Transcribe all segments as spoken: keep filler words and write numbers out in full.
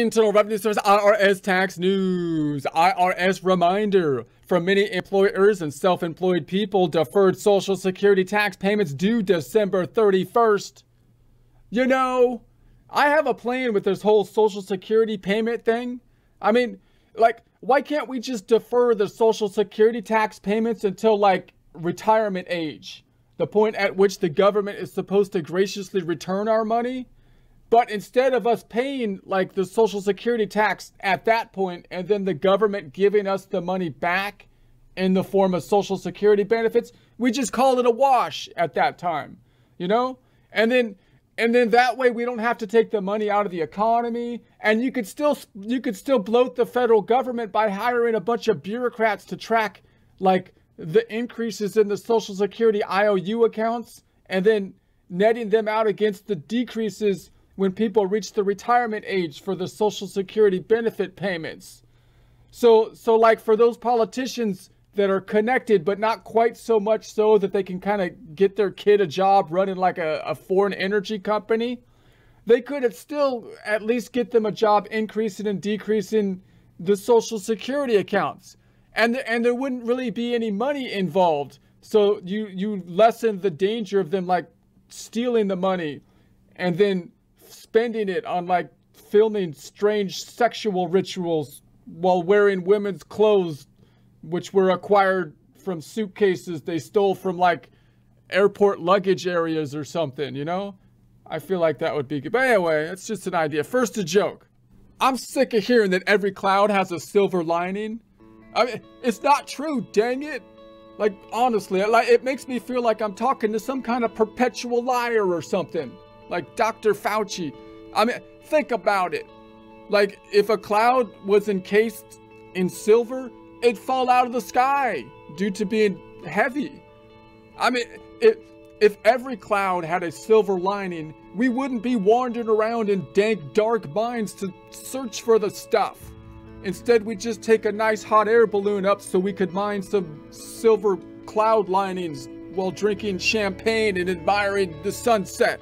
Internal Revenue Service I R S tax news. I R S reminder. For many employers and self-employed people, deferred Social Security tax payments due December thirty-first. You know, I have a plan with this whole Social Security payment thing. I mean, like, why can't we just defer the Social Security tax payments until, like, retirement age? The point at which the government is supposed to graciously return our money? But instead of us paying like the Social Security tax at that point and then the government giving us the money back in the form of Social Security benefits, we just call it a wash at that time, you know? And then and then that way we don't have to take the money out of the economy, and you could still you could still bloat the federal government by hiring a bunch of bureaucrats to track like the increases in the Social Security I O U accounts and then netting them out against the decreases when people reach the retirement age for the Social Security benefit payments. So, so like for those politicians that are connected, but not quite so much so that they can kind of get their kid a job running like a, a foreign energy company, they could have still at least get them a job increasing and decreasing the Social Security accounts. And, th and there wouldn't really be any money involved. So you, you lessen the danger of them like stealing the money and then spending it on like filming strange sexual rituals while wearing women's clothes, which were acquired from suitcases they stole from like airport luggage areas or something, you know? I feel like that would be good. But anyway, it's just an idea. First, a joke. I'm sick of hearing that every cloud has a silver lining. I mean, it's not true, dang it. Like, honestly, like it makes me feel like I'm talking to some kind of perpetual liar or something. Like Doctor Fauci. I mean, think about it. Like, if a cloud was encased in silver, it'd fall out of the sky due to being heavy. I mean, if, if every cloud had a silver lining, we wouldn't be wandering around in dank, dark mines to search for the stuff. Instead, we'd just take a nice hot air balloon up so we could mine some silver cloud linings while drinking champagne and admiring the sunset.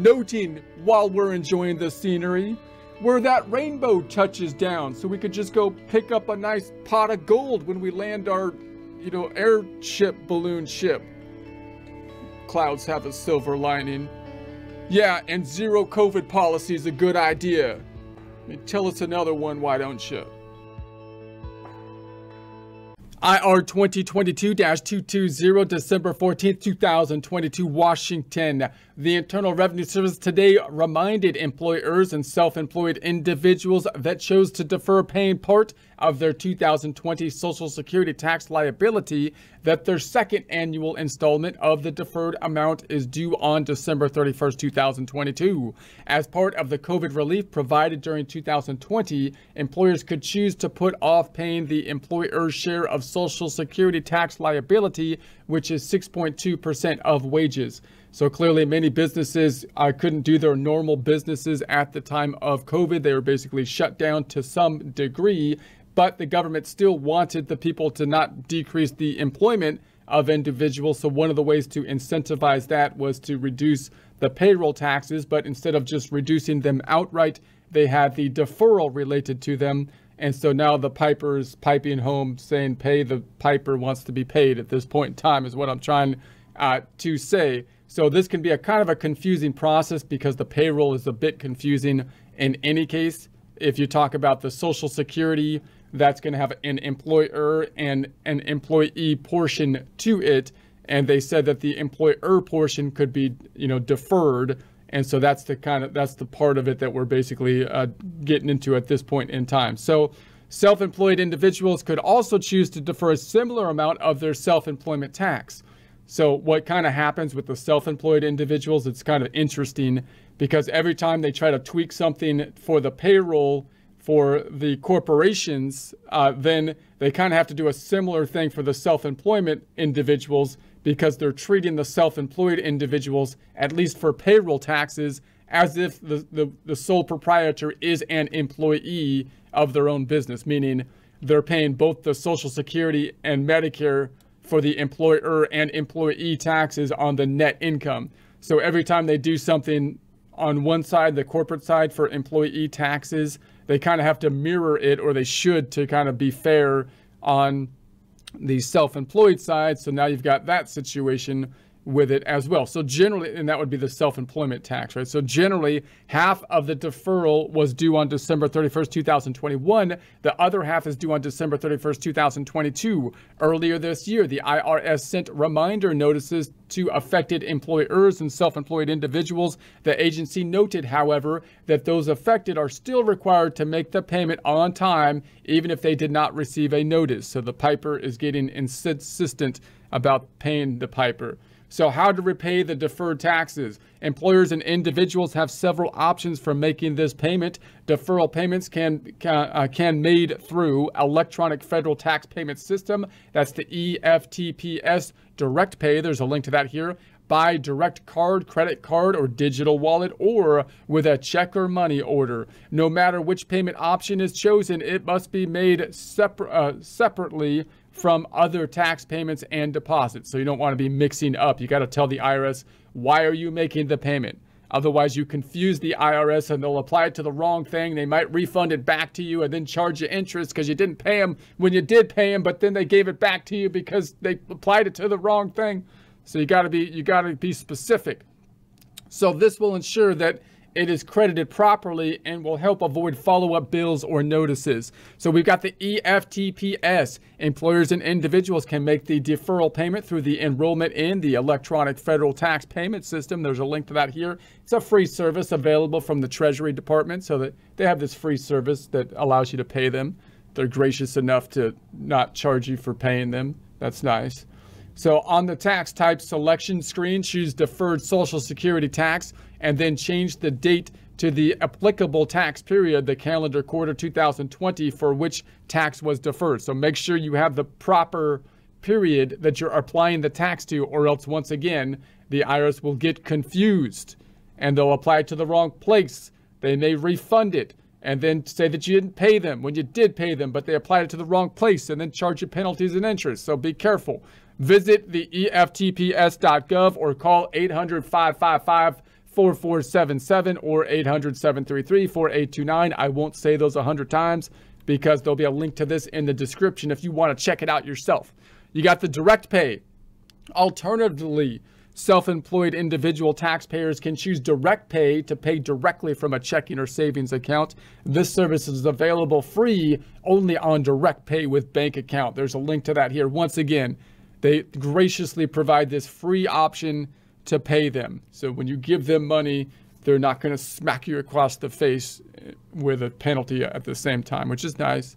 Noting while we're enjoying the scenery where that rainbow touches down, so we could just go pick up a nice pot of gold when we land our, you know, airship balloon ship. Clouds have a silver lining. Yeah, and zero COVID policy is a good idea. I mean, tell us another one, why don't you? I R twenty twenty-two dash two twenty, December fourteenth, two thousand twenty-two, Washington. The Internal Revenue Service today reminded employers and self-employed individuals that chose to defer paying part of their two thousand twenty Social Security tax liability that their second annual installment of the deferred amount is due on December thirty-first, two thousand twenty-two. As part of the COVID relief provided during two thousand twenty, employers could choose to put off paying the employer's share of Social Security tax liability, which is six point two percent of wages. So clearly many businesses uh, couldn't do their normal businesses at the time of COVID. They were basically shut down to some degree, but the government still wanted the people to not decrease the employment of individuals. So one of the ways to incentivize that was to reduce the payroll taxes, but instead of just reducing them outright, they had the deferral related to them. And so now the piper's piping home saying pay the piper wants to be paid at this point in time is what I'm trying uh, to say. So this can be a kind of a confusing process because the payroll is a bit confusing in any case. If you talk about the Social Security, that's going to have an employer and an employee portion to it. And they said that the employer portion could be, you know, deferred. And so that's the kind of, that's the part of it that we're basically uh, getting into at this point in time. So self-employed individuals could also choose to defer a similar amount of their self-employment tax. So what kind of happens with the self-employed individuals, it's kind of interesting because every time they try to tweak something for the payroll for the corporations, uh, then they kind of have to do a similar thing for the self-employment individuals, because they're treating the self-employed individuals, at least for payroll taxes, as if the, the, the sole proprietor is an employee of their own business, meaning they're paying both the Social Security and Medicare for the employer and employee taxes on the net income. So every time they do something on one side, the corporate side for employee taxes, they kind of have to mirror it, or they should, to kind of be fair on the self-employed side. So now you've got that situation with it as well. So generally, and that would be the self-employment tax, right? So generally, half of the deferral was due on December thirty-first, two thousand twenty-one. The other half is due on December thirty-first, two thousand twenty-two. Earlier this year, the I R S sent reminder notices to affected employers and self-employed individuals. The agency noted, however, that those affected are still required to make the payment on time, even if they did not receive a notice. So the piper is getting insistent about paying the piper. So how to repay the deferred taxes. Employers and individuals have several options for making this payment. Deferral payments can, uh, can made through Electronic Federal Tax Payment System. That's the E F T P S Direct Pay. There's a link to that here. By direct card, credit card, or digital wallet, or with a check or money order. No matter which payment option is chosen, it must be made separ- uh, separately from other tax payments and deposits. So you don't want to be mixing up. You got to tell the I R S, why are you making the payment? Otherwise, you confuse the I R S and they'll apply it to the wrong thing. They might refund it back to you and then charge you interest because you didn't pay them when you did pay them, but then they gave it back to you because they applied it to the wrong thing. So you got to be you got to be specific. So this will ensure that it is credited properly and will help avoid follow-up bills or notices. So we've got the E F T P S. Employers and individuals can make the deferral payment through the enrollment in the Electronic Federal Tax Payment System. There's a link to that here. It's a free service available from the Treasury Department, so that they have this free service that allows you to pay them. They're gracious enough to not charge you for paying them. That's nice. So on the tax type selection screen, choose deferred Social Security tax and then change the date to the applicable tax period, the calendar quarter two thousand twenty, for which tax was deferred. So make sure you have the proper period that you're applying the tax to, or else once again, the I R S will get confused and they'll apply it to the wrong place. They may refund it and then say that you didn't pay them when you did pay them, but they applied it to the wrong place and then charge you penalties and interest. So be careful. Visit the E F T P S dot gov or call eight hundred, five five five, four four seven seven or eight hundred, seven three three, four eight two nine. I won't say those a hundred times because there'll be a link to this in the description if you want to check it out yourself. You got the direct pay. Alternatively, self-employed individual taxpayers can choose direct pay to pay directly from a checking or savings account. This service is available free only on direct pay with bank account. There's a link to that here. Once again, they graciously provide this free option to pay them. So when you give them money, they're not going to smack you across the face with a penalty at the same time, which is nice.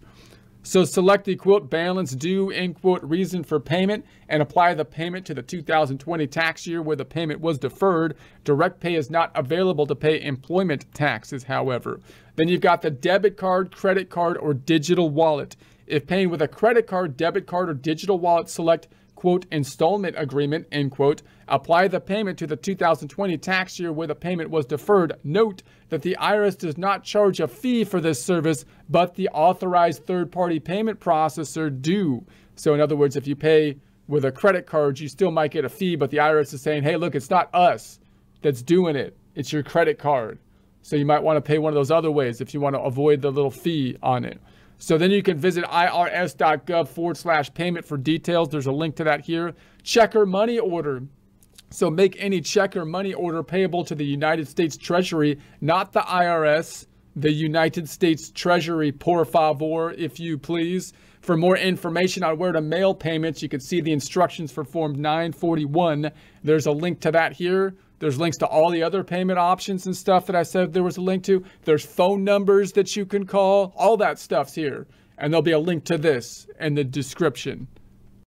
So select the quote balance due end quote reason for payment and apply the payment to the two thousand twenty tax year where the payment was deferred. Direct pay is not available to pay employment taxes, however. Then you've got the debit card, credit card, or digital wallet. If paying with a credit card, debit card, or digital wallet, select quote installment agreement end quote, apply the payment to the two thousand twenty tax year where the payment was deferred. Note that the I R S does not charge a fee for this service, but the authorized third-party payment processor do. So in other words, if you pay with a credit card, you still might get a fee, but the I R S is saying, hey, look, it's not us that's doing it, it's your credit card. So you might want to pay one of those other ways if you want to avoid the little fee on it. So then you can visit I R S dot gov forward slash payment for details. There's a link to that here. Check or money order. So make any check or money order payable to the United States Treasury, not the I R S, the United States Treasury, por favor, if you please. For more information on where to mail payments, you can see the instructions for Form nine forty-one. There's a link to that here. There's links to all the other payment options and stuff that I said there was a link to. There's phone numbers that you can call. All that stuff's here. And there'll be a link to this in the description.